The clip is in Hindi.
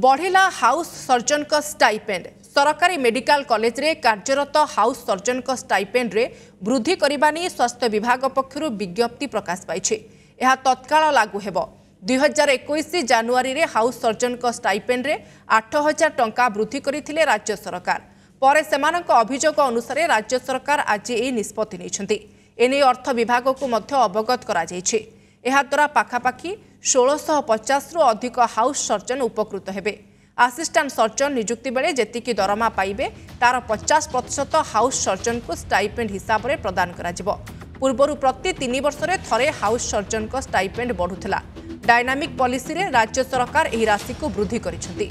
बढ़ेला हाउस सर्जन का स्टाइपेंड। सरकारी मेडिकल कॉलेज रे कार्यरत हाउस सर्जन का स्टाइपेंड रे वृद्धि करबा नै स्वास्थ्य विभाग पक्षरु विज्ञप्ति प्रकाश पाइछि। एहा तत्काल लागू हेबो। 2021 जनवरी रे हाउस सर्जन का स्टाइपेंड रे 8000 टंका वृद्धि करिथिले राज्य सरकार। परे सेमानक अभियोग अनुसार राज्य सरकार आज ए निष्पत्ति नैछन्ति। एने अर्थ विभाग को मध्य अवगत करा जाइछि। एहा द्वारा पाखापाखी 1650 रु अधिक हाउस सर्जन उपकृत हेबे। आसिस्टांट सर्जन नियुक्ति बेले जेतिकी दरमा पाइबे तार 50% हाउस सर्जन को स्टाइपेंड हिसाब रे प्रदान करा जिवो। पूर्वरु प्रति 3 वर्ष रे थरे हाउस सर्जन को स्टाइपेंड बढ़ुथला। डायनामिक पॉलिसी रे राज्य सरकार एही राशि को वृद्धि करिसथि।